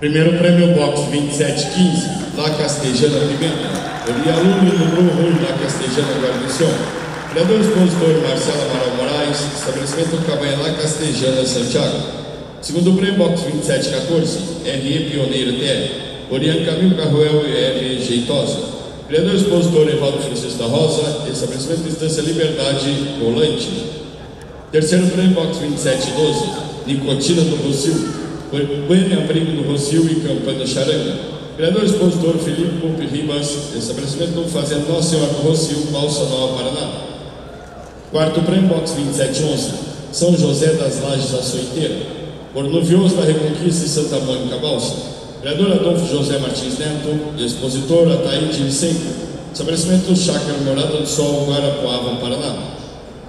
Primeiro prêmio box 2715, La Castejana Pimenta. E aluno número 1 La Castejana Guarnição. Criador expositor Marcelo Amaral Moraes, estabelecimento Cabanha La Castejana Santiago. Segundo prêmio box 2714, RE Pioneira-TE. Oriane Camilo Carruel e L. Jeitosa. Criador expositor Evaldo Francisco da Rosa, estabelecimento de Instância Liberdade Volante. Terceiro prêmio box 2712, Nicotina do Rosil, Bueno Abrigo do Rosil e Campanha Charanga. Criador expositor Felipe Pompe Ribas, estabelecimento do Fazenda Nossa Senhora do Rosil, Balsa Nova, Paraná. Quarto prêmio box 2711, São José das Lajes Açoiteira, Bornuvioso da Reconquista e Santa Mônica Balsa. Vereador Adolfo José Martins Neto, expositor Ataíde Vicente, estabelecimento Chácara Morada do Sol, Guarapuava, Paraná.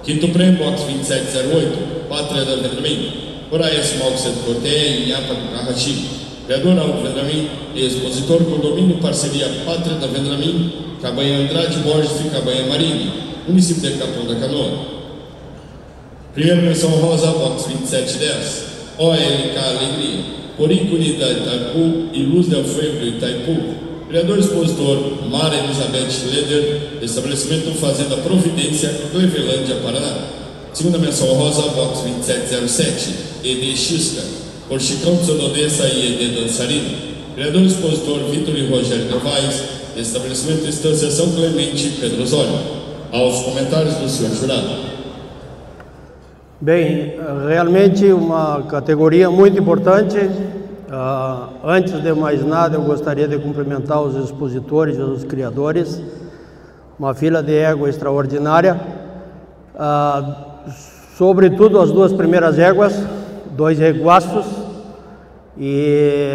Quinto prêmio, box 2708, Pátria da Vendramin, Horaes Malco Centro Corteia, Inhapa do Carrachi. Vereador Aldo Vendramin, expositor Condomínio Parceria Pátria da Vendramin, Cabanha Andrade Borges e Cabanha Marini, município de Capão da Canoa. Primeira menção rosa, box 2710, OLK Alegria. Coríncone da Itaipu e Luz del Fuego de Itaipu. Criador expositor Mara Elizabeth Leder, estabelecimento Fazenda Providência de Clevelândia, Paraná. Segunda menção rosa, box 2707, ED Xisca, Porchicão Pseudodessa e ED Dançarino. Criador expositor Vitor e Rogério Novaes, estabelecimento Instância São Clemente, Pedro Osório. Aos comentários do senhor jurado. Bem, realmente uma categoria muito importante. Antes de mais nada, eu gostaria de cumprimentar os expositores e os criadores. Uma fila de égua extraordinária. Sobretudo as duas primeiras éguas, dois reguaços. E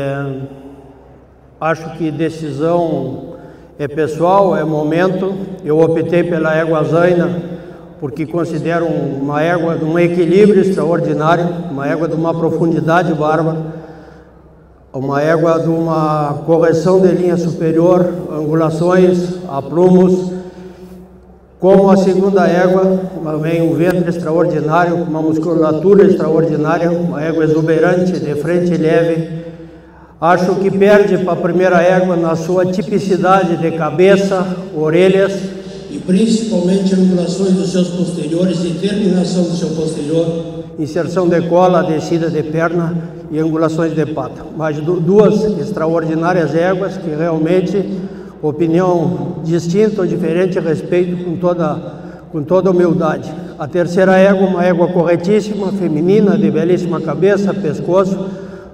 acho que decisão é pessoal, é momento. Eu optei pela égua Zaina, porque considero uma égua de um equilíbrio extraordinário, uma égua de uma profundidade bárbara, uma égua de uma correção de linha superior, angulações, aprumos. Como a segunda égua, também um ventre extraordinário, uma musculatura extraordinária, uma égua exuberante, de frente leve. Acho que perde para a primeira égua na sua tipicidade de cabeça, orelhas, e principalmente angulações dos seus posteriores e terminação do seu posterior. Inserção de cola, descida de perna e angulações de pata. Mas duas extraordinárias éguas que realmente, opinião distinta ou diferente, respeito com toda humildade. A terceira égua, uma égua corretíssima, feminina, de belíssima cabeça, pescoço,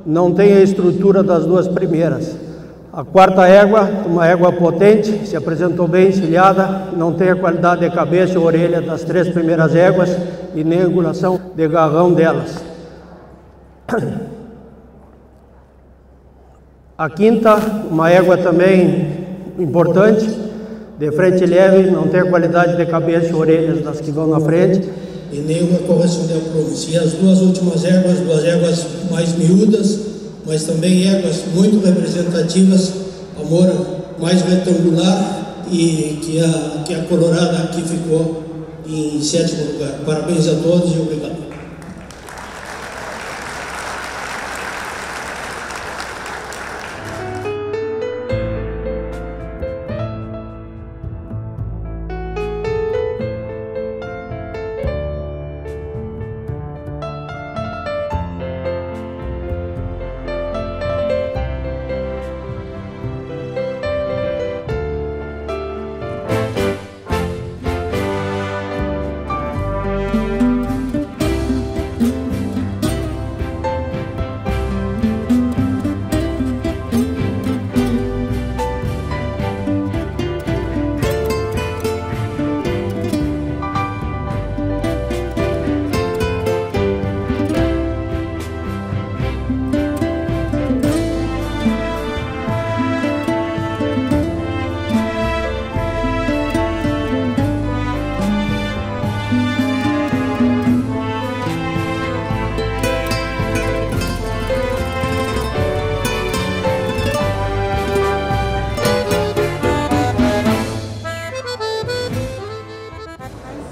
não tem a estrutura das duas primeiras. A quarta égua, uma égua potente, se apresentou bem encilhada, não tem a qualidade de cabeça e orelha das três primeiras éguas e nem a angulação de garrão delas. A quinta, uma égua também importante, de frente leve, não tem a qualidade de cabeça e orelhas das que vão na frente. E nenhuma correção de aprovos. E as duas últimas éguas, duas éguas mais miúdas, mas também éguas muito representativas, a moura mais retangular e que a colorada aqui ficou em sétimo lugar. Parabéns a todos e obrigado.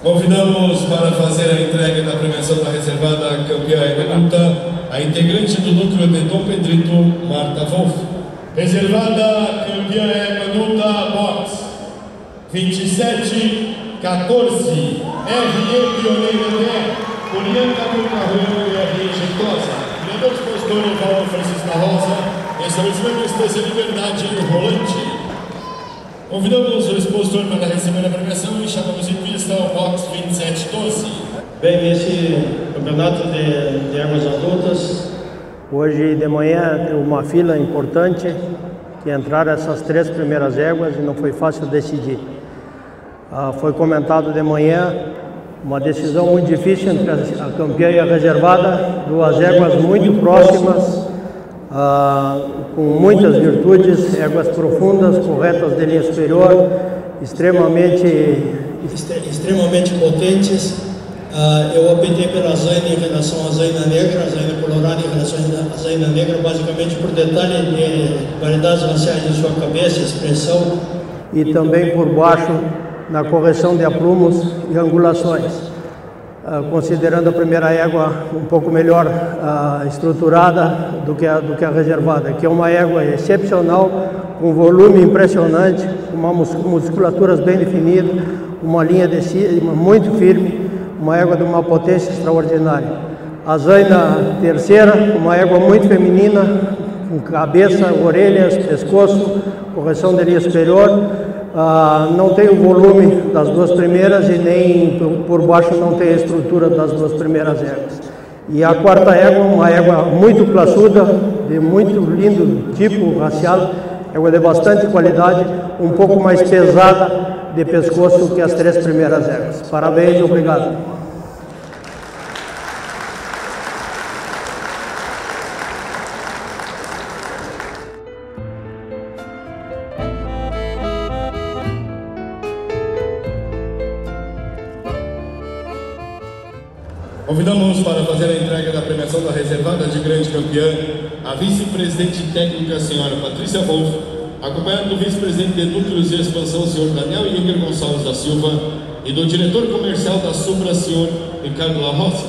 Convidamos para fazer a entrega da premiação da reservada campeã eleita, a integrante do núcleo de Dom Pedrito, Marta Wolff. Reservada campeã eleita box 27-14, RE Pioneira-TE, Polianca do Carreiro e RE Gentosa. Criadores postores, Paulo Francisco da Rosa, estabelecimento Instância Liberdade e Rolante. Convidamos o expositor para receber a premiação e chamamos em pista o box 27-12. Bem, esse campeonato de armas adultas. Hoje de manhã tem uma fila importante que entraram essas três primeiras éguas e não foi fácil decidir. Foi comentado de manhã uma decisão muito difícil entre a campeã e a reservada, duas éguas muito próximas. Com muitas virtudes, éguas profundas, corretas de linha superior, extremamente potentes. Eu optei pela zaina em relação à zaina negra, a zaina colorada em relação à zaina negra, basicamente por detalhe de variedades raciais de sua cabeça, expressão. E também por baixo, na correção de aprumos e angulações. Considerando a primeira égua um pouco melhor estruturada do que a reservada, que é uma égua excepcional, com volume impressionante, uma musculatura bem definida, uma linha de cima muito firme, uma égua de uma potência extraordinária. A zaina terceira, uma égua muito feminina, com cabeça, orelhas, pescoço, correção de linha superior. Não tem o volume das duas primeiras e nem por baixo não tem a estrutura das duas primeiras éguas. E a quarta égua, uma égua muito classuda, de muito lindo tipo racial, égua de bastante qualidade, um pouco mais pesada de pescoço que as três primeiras éguas. Parabéns e obrigado. Convidamos para fazer a entrega da premiação da reservada de grande campeã, a vice-presidente técnica, a senhora Patrícia Wolff, acompanhada do vice-presidente de núcleos de expansão, o senhor Daniel Iker Gonçalves da Silva, e do diretor comercial da Supra, o senhor Ricardo La Rosa.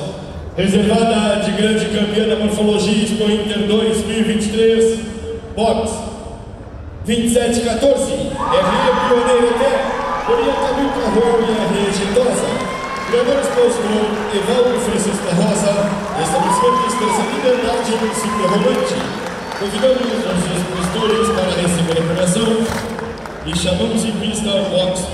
Reservada de grande campeã da Morfologia Expointer 2023, box 27-14, RE Pioneira-TE, Polianca do Carreiro e RE Gentosa. Criadores Postulão, Evaldo Francisco da Rosa, estabelecimento Instância Liberdade e Município Rolante. Convidamos os postores para receber a premiação e chamamos em pista o box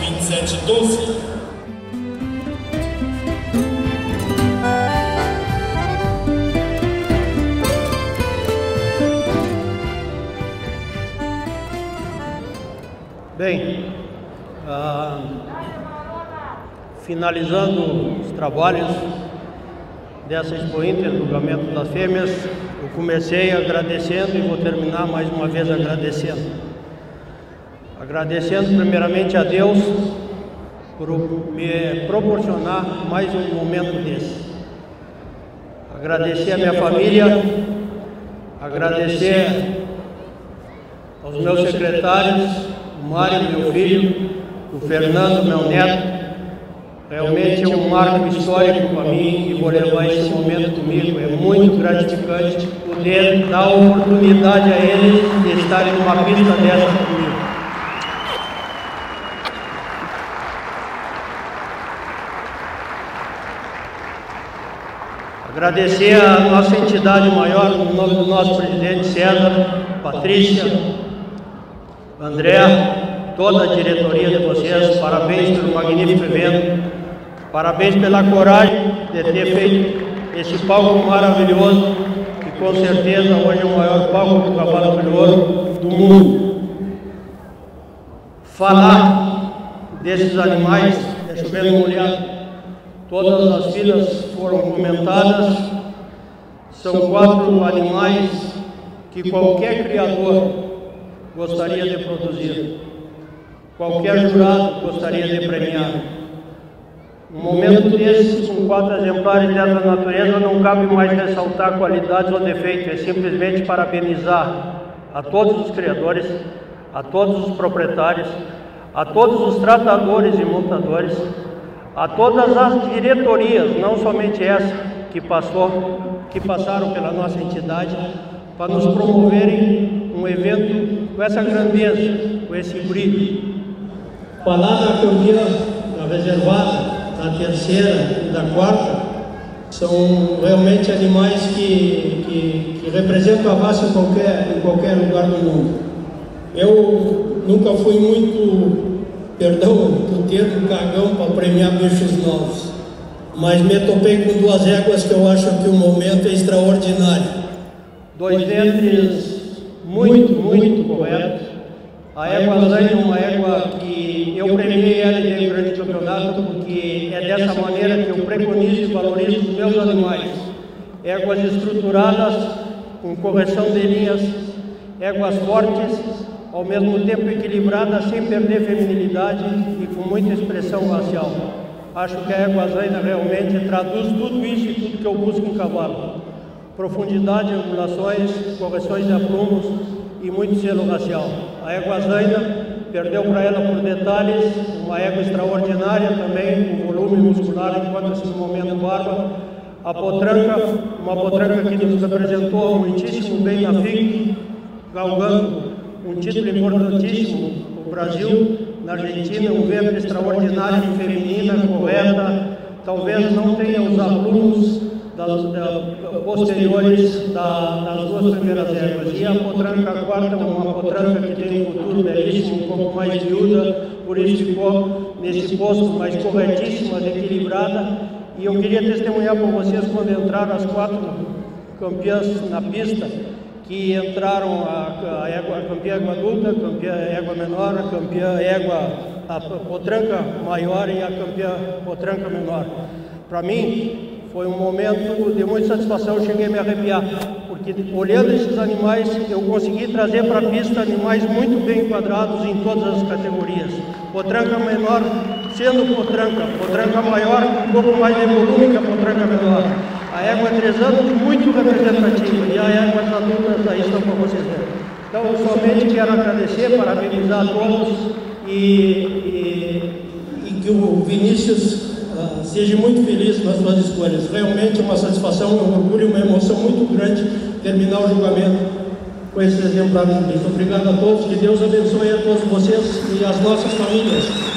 27-12. Bem, finalizando os trabalhos dessa Expointer, julgamento das fêmeas, eu comecei agradecendo e vou terminar mais uma vez agradecendo. Agradecendo primeiramente a Deus por me proporcionar mais um momento desse. Agradecer a minha família, agradecer aos meus secretários, o Mário, meu filho, o Fernando, meu neto. Realmente é um marco histórico para mim e vou levar esse momento comigo. É muito gratificante poder dar a oportunidade a eles de estarem numa pista dessa comigo. Agradecer a nossa entidade maior, no nome do nosso presidente César, Patrícia, André, toda a diretoria de vocês, parabéns pelo magnífico evento, parabéns pela coragem de ter feito esse palco maravilhoso, que com certeza hoje é o maior palco do cavalo curioso do mundo. Falar desses animais, é chovendo molhado, todas as filas foram comentadas, são quatro animais que qualquer criador gostaria de produzir. Qualquer jurado gostaria de premiar. Um momento desses, com quatro exemplares dessa natureza, não cabe mais ressaltar qualidades ou defeitos, é simplesmente parabenizar a todos os criadores, a todos os proprietários, a todos os tratadores e montadores, a todas as diretorias, não somente essa que passaram pela nossa entidade, para nos promoverem um evento com essa grandeza, com esse brilho. Palavra que eu vi na reservada, na terceira e na quarta, são realmente animais que representam a raça em qualquer lugar do mundo. Eu nunca fui muito, perdão do termo, cagão para premiar bichos novos, mas me topei com duas éguas que eu acho que o momento é extraordinário. Dois ventres muito corretos. A égua Zane é uma égua que eu premiei ela em um grande campeonato, porque é dessa maneira que eu preconizo e valorizo os meus animais. Éguas estruturadas, com correção de linhas, éguas fortes, ao mesmo tempo equilibradas, sem perder feminilidade e com muita expressão racial. Acho que a égua Zane realmente traduz tudo isso e tudo que eu busco em cavalo. Profundidade, angulações, correções de aprumos e muito selo racial. A égua Zaina perdeu para ela por detalhes, uma égua extraordinária também, com volume muscular enquanto esse momento barba. A potranca, uma potranca que nos apresentou muitíssimo bem na FIC, galgando um título importantíssimo no Brasil, na Argentina, um ventre extraordinário, feminina, correta, talvez não tenha os aprumos posteriores das duas primeiras épocas. E a potranca quarta, uma potranca que tem um futuro belíssimo, um pouco mais miúda, por isso ficou nesse posto, mas corretíssima, equilibrada. E eu queria testemunhar para vocês quando entraram as quatro campeãs na pista, que entraram a campeã égua adulta, campeã égua menor, a campeã égua a potranca maior e a campeã potranca menor. Para mim, foi um momento de muita satisfação, eu cheguei a me arrepiar, porque olhando esses animais, eu consegui trazer para a pista animais muito bem enquadrados em todas as categorias. Potranca menor sendo potranca, potranca maior um pouco mais de volume que a potranca menor. A égua 3 anos muito representativa e a égua está adulta, aí estão para vocês verem. Então, eu somente quero agradecer, parabenizar a todos e que o Vinícius seja muito feliz nas suas escolhas. Realmente uma satisfação, um orgulho, uma emoção muito grande terminar o julgamento com esses exemplares. Obrigado a todos, que Deus abençoe a todos vocês e as nossas famílias.